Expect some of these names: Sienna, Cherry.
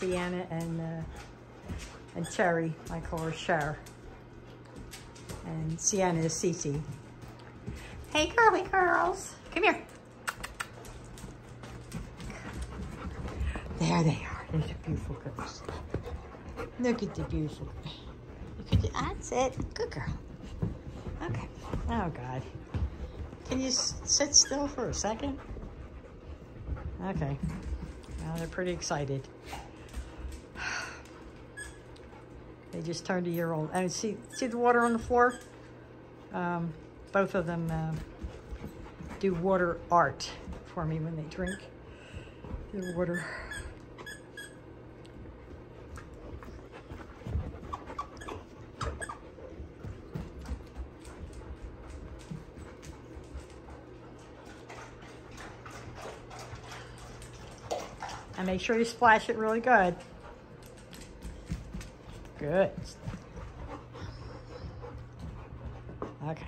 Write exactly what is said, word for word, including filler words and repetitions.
Sienna and uh, and Cherry. I call her Cher. And Sienna is Cece. Hey, curly girls, come here. There they are. There's the beautiful girls. Look at the beautiful. Look at the, that's it. Good girl. Okay. Oh God. Can you sit still for a second? Okay. Now they're pretty excited. They just turned a year old. And see, see the water on the floor? Um, both of them uh, do water art for me when they drink their water. And make sure you splash it really good. Good. Okay.